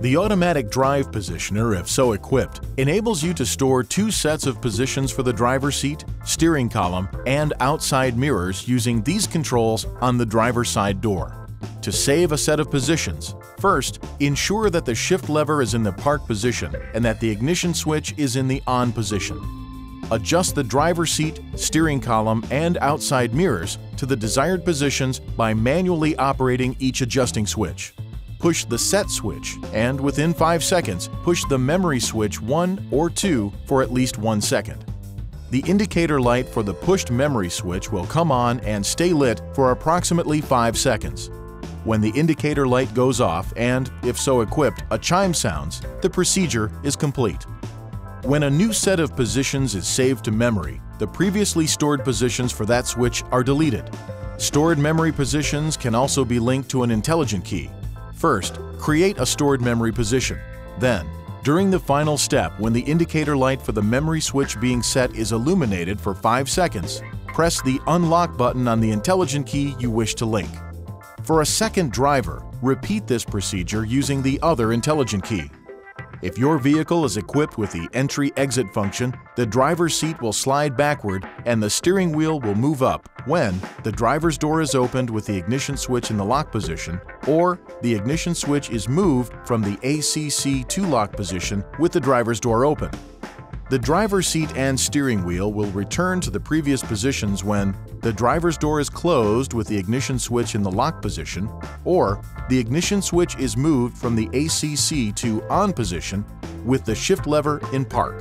The automatic drive positioner, if so equipped, enables you to store two sets of positions for the driver's seat, steering column, and outside mirrors using these controls on the driver's side door. To save a set of positions, first, ensure that the shift lever is in the park position and that the ignition switch is in the on position. Adjust the driver's seat, steering column, and outside mirrors to the desired positions by manually operating each adjusting switch. Push the set switch, and within 5 seconds, push the memory switch 1 or 2 for at least 1 second. The indicator light for the pushed memory switch will come on and stay lit for approximately 5 seconds. When the indicator light goes off and, if so equipped, a chime sounds, the procedure is complete. When a new set of positions is saved to memory, the previously stored positions for that switch are deleted. Stored memory positions can also be linked to an intelligent key. First, create a stored memory position. Then, during the final step, when the indicator light for the memory switch being set is illuminated for 5 seconds, press the unlock button on the intelligent key you wish to link. For a second driver, repeat this procedure using the other intelligent key. If your vehicle is equipped with the entry-exit function, the driver's seat will slide backward and the steering wheel will move up when the driver's door is opened with the ignition switch in the lock position, or the ignition switch is moved from the ACC to lock position with the driver's door open. The driver's seat and steering wheel will return to the previous positions when the driver's door is closed with the ignition switch in the lock position, or the ignition switch is moved from the ACC to on position with the shift lever in park.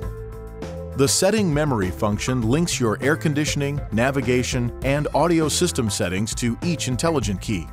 The setting memory function links your air conditioning, navigation, and audio system settings to each intelligent key.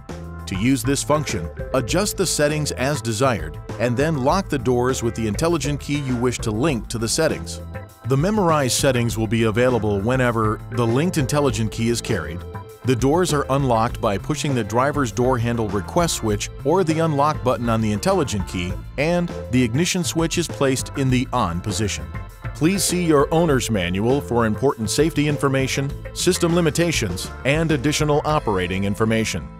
To use this function, adjust the settings as desired and then lock the doors with the intelligent key you wish to link to the settings. The memorized settings will be available whenever the linked intelligent key is carried, the doors are unlocked by pushing the driver's door handle request switch or the unlock button on the intelligent key, and the ignition switch is placed in the on position. Please see your owner's manual for important safety information, system limitations, and additional operating information.